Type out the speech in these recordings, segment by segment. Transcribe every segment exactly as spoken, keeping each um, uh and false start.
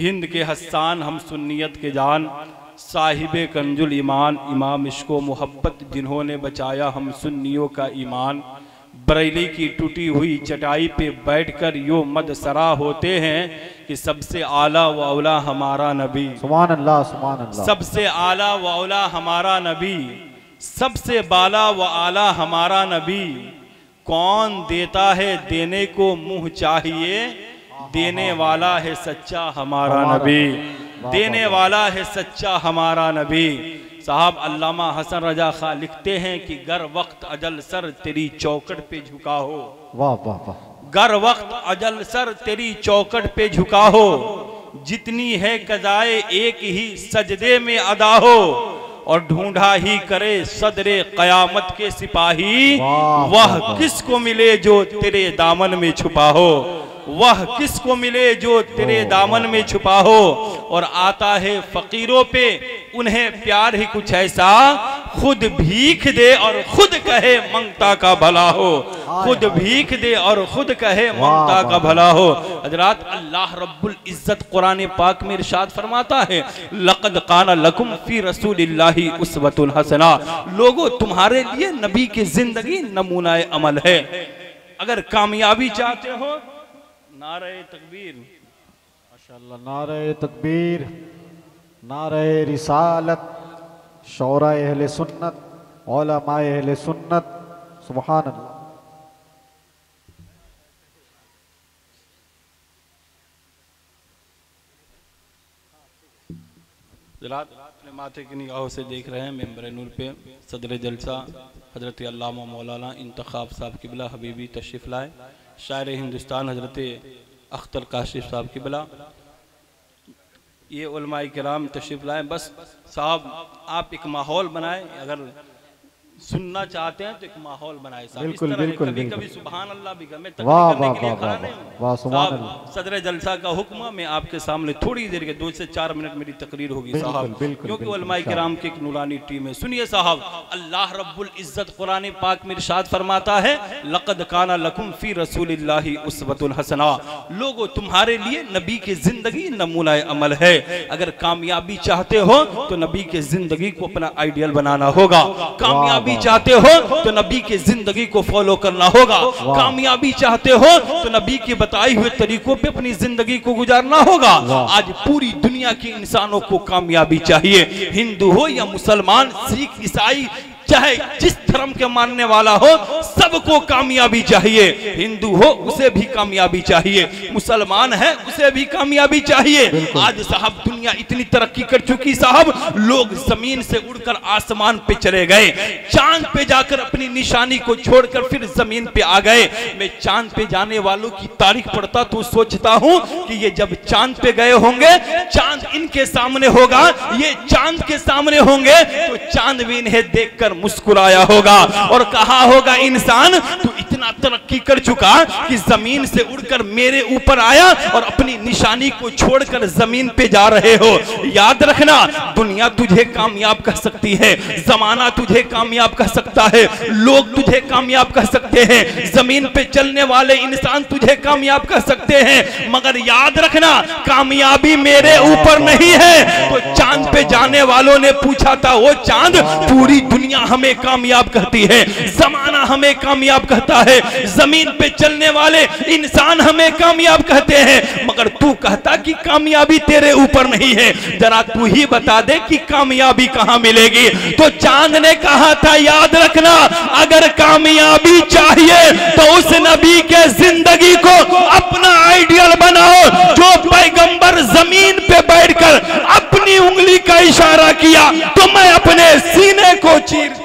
हिंद के हस्सान हम सुन्नियत के जान, साहिबे कंजुल ईमान इमाम इश्को मोहब्बत जिन्होंने बचाया हम सुन्नियों का ईमान। बरेली की टूटी हुई चटाई पे बैठकर यो मद सरा होते हैं कि सबसे आला व औला हमारा नबी, सुभान अल्लाह सुभान अल्लाह, सबसे आला व औला हमारा नबी, सबसे बाला व आला हमारा नबी। कौन देता है देने को मुँह चाहिए, देने वाला है सच्चा हमारा नबी, देने वाला है सच्चा हमारा नबी। साहब अल्लामा हसन रजा खां लिखते हैं कि गर वक्त अजल सर तेरी चौकट पे झुका हो, वाह वाह वाह, गर वक्त अजल सर तेरी चौकट पे झुका हो, जितनी है कजाए एक ही सजदे में अदा हो, और ढूंढा ही करे सदरे कयामत के सिपाही, वह किसको मिले जो तेरे दामन में छुपा हो, वह किसको मिले जो तेरे दामन में छुपा हो। और आता है फकीरों पे उन्हें प्यार ही कुछ ऐसा, खुद भीख दे और खुद कहे मंगता का भला हो, खुद भीख दे और खुद कहे मंगता का भला हो। हजरात अल्लाह रब्बुल इज्जत कुरान पाक में इरशाद फरमाता है, लक़द काना लकुम फी रसूलिल्लाहि उस्वतुल हसना, लोगो तुम्हारे लिए नबी की जिंदगी नमूना अमल है। अगर कामयाबी चाहते हो, नारे तकबीर, माशाल्लाह, नारे तकबीर, नारे रिसालत, शौरा अहले सुन्नत, उलमा अहले सुन्नत, सुभान अल्लाह। ज़रात अपने माथे की निगाहों से देख रहे हैं मेंबर नूर पे सदर जलसा हजरत अल्लामा मौलाना इंतखाब साहब किबला हबीबी तशरीफ लाए, शायर हिंदुस्तान हजरत अख्तर काशिफ साहब की बला, ये उलमाए किराम तशरीफ लाएँ। बस साहब आप एक माहौल बनाएं, अगर सुनना चाहते हैं तो एक माहौल बनाएं साहब, बिल्कुल बिल्कुल, कभी कभी सुभान अल्लाह भी कम, मैं तकलीफ करने के लिए खड़ा नहीं हूं साहब, सदर जलसा का हुक्म, मैं आपके सामने थोड़ी देर के दो से चार मिनट मेरी तकरीर होगी साहब, क्योंकि उलमाए किराम की एक नूरानी टीम है। सुनिए साहब, अल्लाह रब्बुल इज्जत कुरान पाक में इरशाद फरमाता है, लक़द काना लकुम फी रसूलिल्लाहि उस्वतुल हसना, लोगो तुम्हारे लिए नबी की जिंदगी नमूना अमल है। अगर कामयाबी चाहते हो तो नबी की जिंदगी को अपना आइडियल बनाना होगा, कामयाबी चाहते हो तो नबी की जिंदगी को फॉलो करना होगा, कामयाबी चाहते हो तो नबी के बताए हुए तरीकों पे अपनी जिंदगी को गुजारना होगा। आज पूरी दुनिया के इंसानों को कामयाबी चाहिए, हिंदू हो या मुसलमान, सिख, ईसाई, चाहे जिस धर्म के मानने वाला हो, सबको कामयाबी चाहिए। हिंदू हो उसे भी कामयाबी चाहिए, मुसलमान है उसे भी कामयाबी चाहिए। आज साहब दुनिया इतनी तरक्की कर चुकी साहब, लोग जमीन से उड़कर आसमान पे चले गए, चांद पे जाकर अपनी निशानी को छोड़कर फिर जमीन पे आ गए। मैं चांद पे जाने वालों की तारीख पढ़ता तो सोचता हूँ कि ये जब चांद पे गए होंगे, चांद इनके सामने होगा, ये चांद के सामने होंगे तो चांद भी इन्हें देख कर मुस्कुराया होगा और कहा होगा, इंसान तू इतना तरक्की कर चुका कि जमीन से उड़कर मेरे ऊपर आया और अपनी निशानी को छोड़कर जमीन पे जा रहे हो। याद रखना, दुनिया तुझे कामयाब कह सकती है, जमाना तुझे कामयाब कह सकता है, लोग तुझे कामयाब कह सकते हैं, जमीन पे चलने वाले इंसान तुझे कामयाब कह सकते हैं, मगर याद रखना कामयाबी मेरे ऊपर नहीं है। तो चांद पे जाने वालों ने पूछा था, वो चांद पूरी दुनिया हमें कामयाब कहती है, जमाना हमें कामयाब कहता है, जमीन पे चलने वाले इंसान हमें कामयाब कहते हैं, मगर तू कहता कि कामयाबी तेरे ऊपर नहीं है, जरा तू ही बता दे कि कामयाबी कहाँ मिलेगी। तो चांद ने कहा था, याद रखना अगर कामयाबी चाहिए तो उस नबी के जिंदगी को अपना आइडियल बनाओ, जो पैगंबर जमीन पे बैठकर अपनी उंगली का इशारा किया तो मैं अपने सीने को चीर।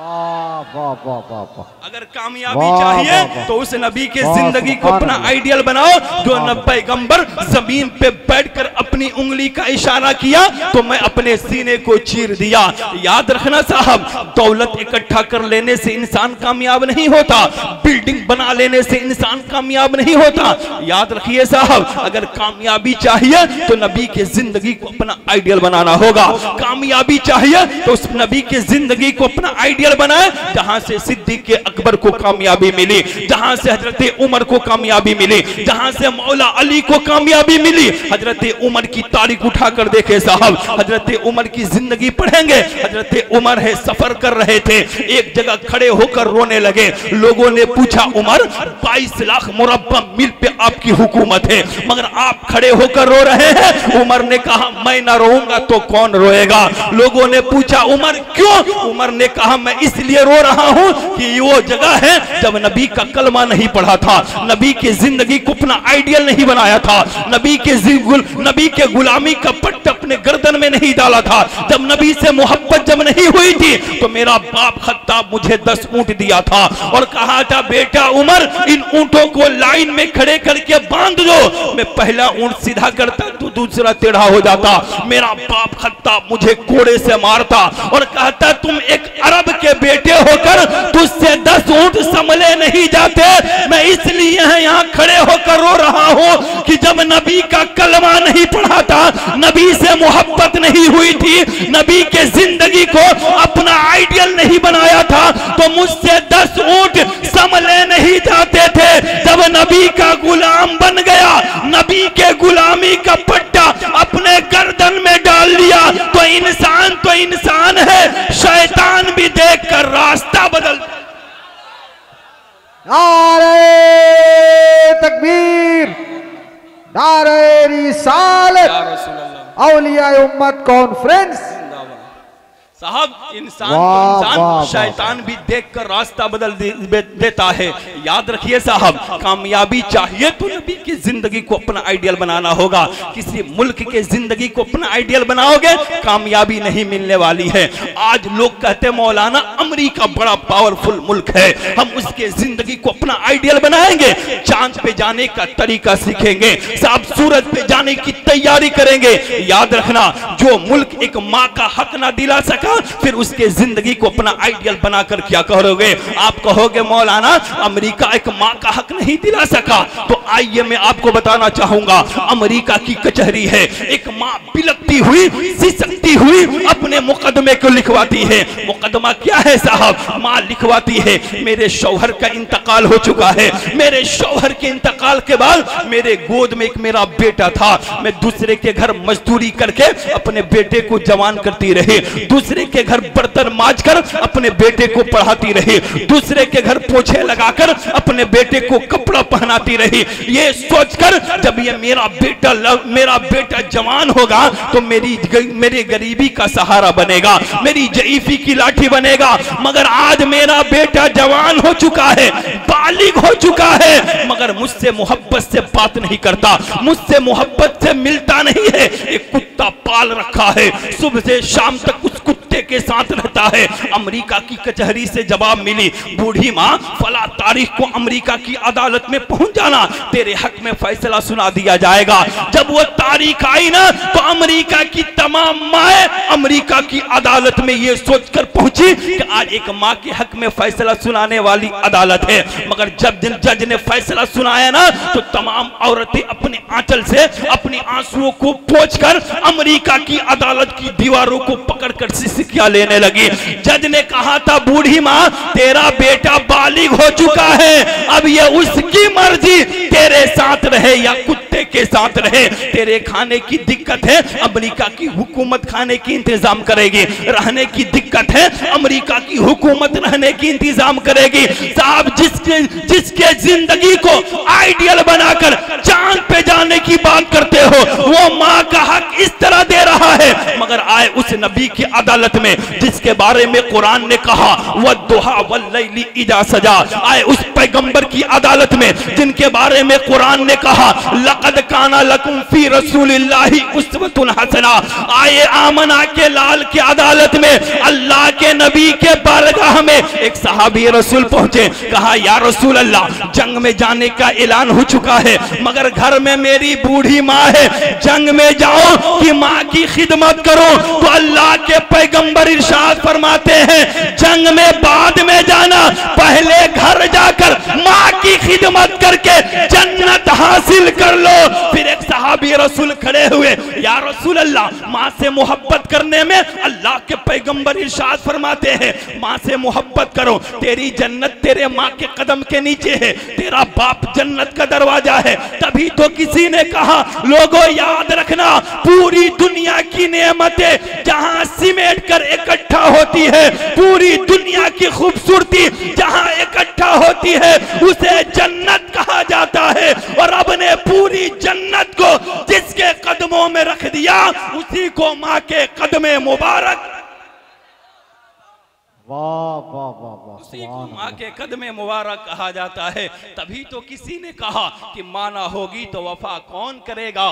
वाह वाह वाह, अगर कामयाबी चाहिए तो उस नबी के जिंदगी को अपना आइडियल बनाओ, जो नब्बे पैगंबर जमीन पे बैठकर अपनी अपनी उंगली का इशारा किया तो मैं अपने सीने को चीर दिया। याद रखना साहब, दौलत इकट्ठा कर लेने से इंसान कामयाब नहीं होता, बिल्डिंग बना लेने से इंसान कामयाब नहीं होता। याद रखिए साहब, अगर कामयाबी चाहिए तो नबी के जिंदगी को अपना आइडियल बनाना होगा। कामयाबी चाहिए तो उस नबी के जिंदगी को अपना आइडियल बनाए, जहां से सिद्दीक अकबर को कामयाबी मिली, जहां से हजरत उमर को कामयाबी मिली, जहां से मौला अली को कामयाबी मिली। हजरत उमर की तारीख उठाकर देखे साहब, हजरत उमर की जिंदगी पढ़ेंगे। हजरत उमर है सफर कर रहे थे, एक जगह खड़े होकर रोने लगे। लोगों ने पूछा, उमर बाईस लाख मुरब्बा मील पे आपकी हुकूमत है, मगर आप खड़े होकर रो रहे हैं। उमर ने कहा, मैं ना रोऊंगा तो कौन रोएगा। लोगों ने पूछा, उमर क्यों? उमर ने कहा, मैं इसलिए रो रहा हूं कि वो जगह है जब नबी का कलमा नहीं पढ़ा था, नबी की जिंदगी को अपना आइडियल नहीं बनाया था, नबी के नबी के गुलामी का पट्ट अपने गर्दन में नहीं डाला था, जब नबी से मोहब्बत जब नहीं हुई थी तो मेरा बाप खत्ताब मुझे दस ऊंट दिया था और कहा था, बेटा उमर, इन ऊंटों को लाइन में खड़े करके बांध दो। मैं पहला ऊंट सीधा करता तो दूसरा टेढ़ा हो जाता। मेरा बाप खत्ताब मुझे कोड़े से मारता और कहता, तुम एक अरब के बेटे होकर तुझसे दस ऊंट संभले नहीं जाते। मैं इसलिए यहाँ खड़े होकर रो रहा हूँ कि जब नबी का कलमा नहीं पढ़ा था, नबी से मोहब्बत नहीं हुई थी, नबी के जिंदगी को अपना आइडियल नहीं बनाया था, तो मुझसे दस ऊंट संभले नहीं जाते थे। जब नबी का गुलाम बन गया, नबी के गुलामी का पट्टा अपने गर्दन में डाल लिया, तो इंसान तो इंसान है, शैतान भी देखकर रास्ता बदल। नारे तकबीर, नारे रिसालत, औलिया उम्मत कॉन्फ्रेंस। साहब, इंसान तो इंसान, शैतान भी देखकर रास्ता बदल देता है। याद रखिए साहब, कामयाबी चाहिए तो नबी की जिंदगी को अपना आइडियल बनाना होगा। किसी मुल्क के जिंदगी को अपना आइडियल बनाओगे, कामयाबी नहीं मिलने वाली है। आज लोग कहते हैं, मौलाना अमरीका बड़ा पावरफुल मुल्क है, हम उसके जिंदगी को अपना आइडियल बनाएंगे, चांद पे जाने का तरीका सीखेंगे साहब, सूरज पे जाने की तैयारी करेंगे। याद रखना, जो मुल्क एक माँ का हक ना दिला सका, फिर उसके जिंदगी को अपना आइडियल बनाकर क्या करोगे? आप कहोगे, मौलाना अमेरिका एक मां का हक नहीं दिला सका। तो आइए मैं आपको बताना चाहूंगा, अमेरिका की कचहरी है, एक मां बिलकती हुई सिसकती हुई अपने मुकदमे को लिखवाती है। मुकदमा क्या है साहब? मां लिखवाती है, मेरे शौहर का इंतकाल हो चुका है, मेरे शौहर के इंतकाल के बाद मेरे गोद में एक मेरा बेटा था, मैं दूसरे के घर मजदूरी करके अपने बेटे को जवान करती रही, दूसरे के घर बर्तन मांजकर अपने बेटे को पढ़ाती रही, दूसरे के घर पोछे लगाकर अपने बेटे को कपड़ा पहनाती रही, ये सोचकर जब ये मेरा बेटा मेरा बेटा जवान होगा तो मेरी मेरी गरीबी का सहारा बनेगा, मेरी जईफी की लाठी बनेगा। मगर आज मेरा बेटा जवान हो चुका है, बालिग हो चुका है, मगर मुझसे मोहब्बत से बात नहीं करता, मुझसे मोहब्बत से मिलता नहीं है। एक कुत्ता पाल रखा है, सुबह से शाम तक उस कुत्ते के साथ रहता है। अमेरिका की कचहरी से जवाब मिली, बूढ़ी माँ फला तारीख को अमेरिका की अदालत में पहुंच जाना, तेरे हक में फैसला सुना दिया जाएगा। जब वो तारीख आई ना, तो अमेरिका की तमाम माएं अमेरिका की अदालत में ये सोचकर पहुंची कि आज एक माँ के हक में फैसला सुनाने वाली अदालत है। मगर जब जज ने फैसला सुनाया ना, तो तमाम औरतें अपने आंचल से अपने आंसुओं को पोंछकर अमेरिका की अदालत की दीवारों को पकड़कर क्या लेने लगी। जज ने कहा था, बूढ़ी माँ तेरा बेटा बालिग हो चुका है, अब ये उसकी मर्जी तेरे साथ रहे या कुत्ते के साथ रहे, तेरे खाने की दिक्कत है, अमेरिका की हुकूमत खाने की इंतजाम करेगी, रहने की दिक्कत है, अमेरिका की हुकूमत रहने की इंतजाम करेगी। साहब, जिसके जिसके जिंदगी को आइडियल बनाकर चांद पे जाने की बात करते हो, वो माँ का हक इस तरह दे रहा है, अगर आए उस नबी की अदालत में जिसके बारे में कुरान ने कहा वद्दुहा वल्लैली इजा सजा, आए उस पैगंबर की अदालत में जिनके बारे में कुरान ने कहा लकद काना लकुम फी रसूलिल्लाहि उस्वतुन हसना, आए आमना के लाल की अदालत में अल्लाह के नबी के बारगाह में एक सहाबी रसूल पहुंचे, कहा या रसूल अल्लाह जंग में जाने का ऐलान हो चुका है मगर घर में मेरी बूढ़ी माँ है, जंग में जाओ कि माँ की खिदमत करो? तो अल्लाह के पैगंबर इरशाद फरमाते हैं जंग में बाद में जाना, पहले घर जाकर माँ की खिदमत करके जन्नत हासिल कर लो। फिर एक सहाबी रसूल खड़े हुए, या रसूल अल्लाह माँ से मोहब्बत करने में अल्लाह के पैगंबर इरशाद फरमाते हैं माँ से मोहब्बत करो, तेरी जन्नत तेरे माँ के कदम के नीचे है, तेरा बाप जन्नत का दरवाजा है। तभी तो किसी ने कहा लोगों याद रखना पूरी दुनिया की नेमतें जहां सिमेट कर इकट्ठा होती है, पूरी दुनिया की खूबसूरती जहां इकट्ठा होती है उसे जन्नत कहा जाता है, और रब ने पूरी जन्नत को जिसके कदमों में रख दिया उसी को माँ के कदमे मुबारक वाह वाह वाह वाह उसी को माँ के कदमे मुबारक कहा जाता है। तभी तो किसी ने कहा कि माना होगी तो वफा कौन करेगा,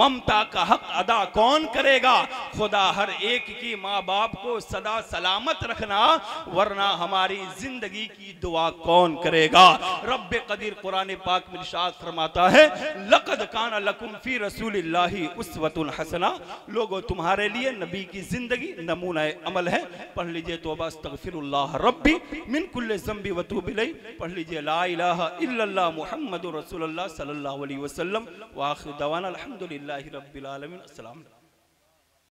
ममता का हक अदा कौन करेगा? खुदा हर एक की माँ बाप को सदा सलामत रखना, वरना हमारी जिंदगी की दुआ कौन करेगा? रब्बे कदीर कुरान पाक में इरशाद फरमाता है लकद काना लकुम फी रसूलिल्लाहि उस्वतुन हसना, लोगों तुम्हारे लिए नबी की जिंदगी नमूना अमल है। पढ़ लीजिए तौबा अस्तग फिरुल्लाह रब्बी मिन कुल्ले ज़म्बी वतूब इलैह, पढ़ लीजिए ला इलाहा इल्लल्लाह मुहम्मदुर रसूलुल्लाह सल्लल्लाहु अलैहि वसल्लम। व आखिर दवाना अल्हम्दुलिल्लाहि रब्बिल आलमीन। अस्सलाम।